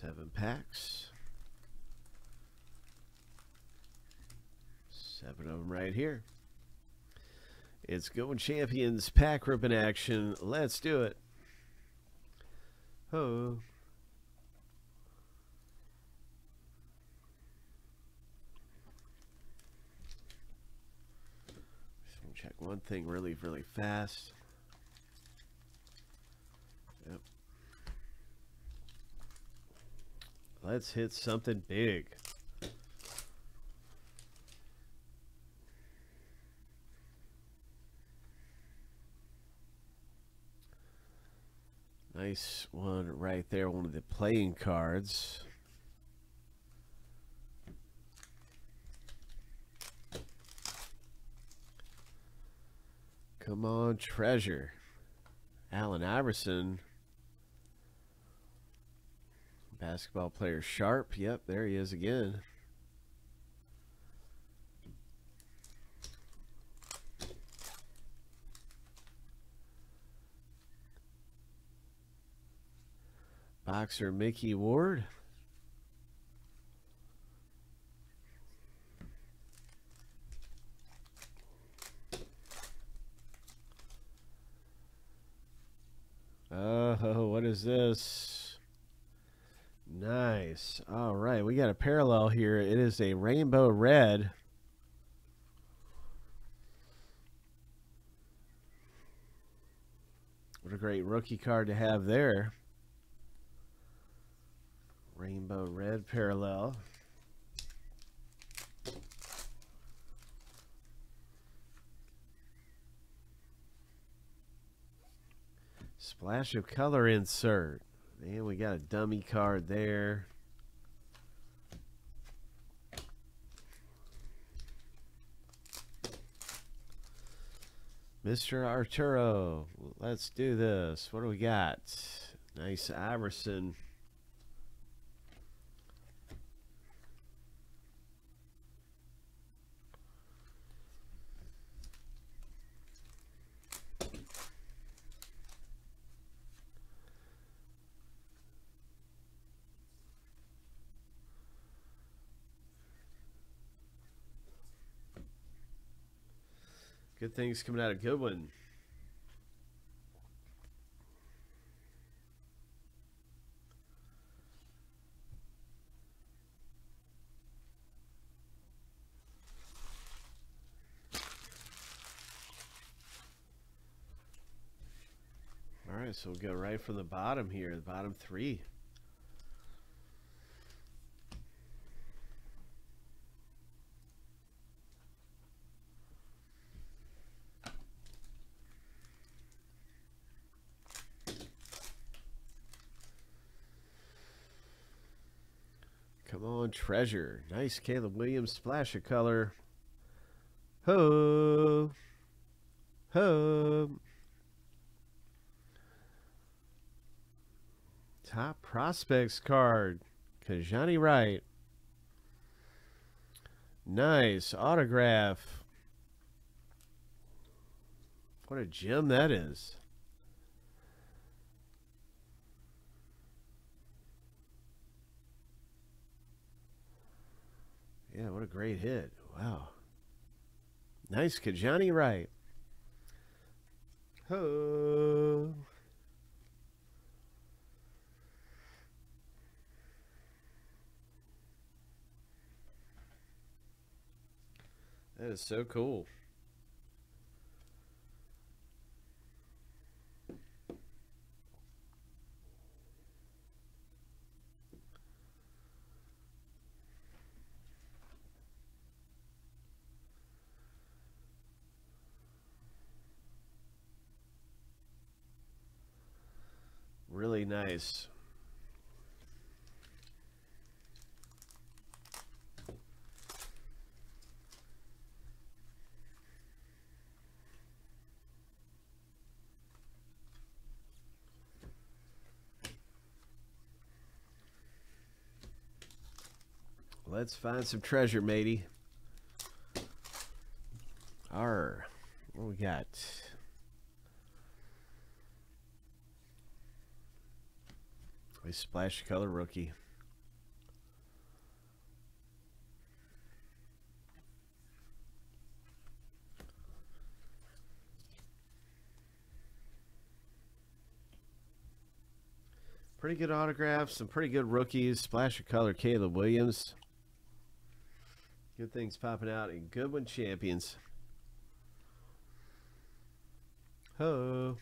7 packs. 7 of them right here. It's going Champions pack ripping action. Let's do it. Oh. Just want to check one thing really, really fast. Yep. Let's hit something big. Nice one right there, one of the playing cards. Come on, treasure. Alan Iverson. Basketball player Sharp. Yep, there he is again. Boxer Mickey Ward. Oh, what is this? Nice. All right, we got a parallel here. It is a rainbow red. What a great rookie card to have there. Rainbow red parallel. Splash of color insert. And we got a dummy card there. Mr. Arturo. Let's do this. What do we got? Nice Iverson. Good things coming out of Goodwin. All right, so we'll go right from the bottom here, the bottom 3. Come on, treasure. Nice Caleb Williams splash of color. Ho. Ho. Top prospects card. Kajani Wright. Nice autograph. What a gem that is. Yeah, what a great hit. Wow. Nice Kajani Wright. Ho. That is so cool. Really nice. Let's find some treasure, matey. Arr, what we got? A splash color rookie. Pretty good autographs, some pretty good rookies. Splash of color, Caleb Williams. Good things popping out in Goodwin Champions. Ho!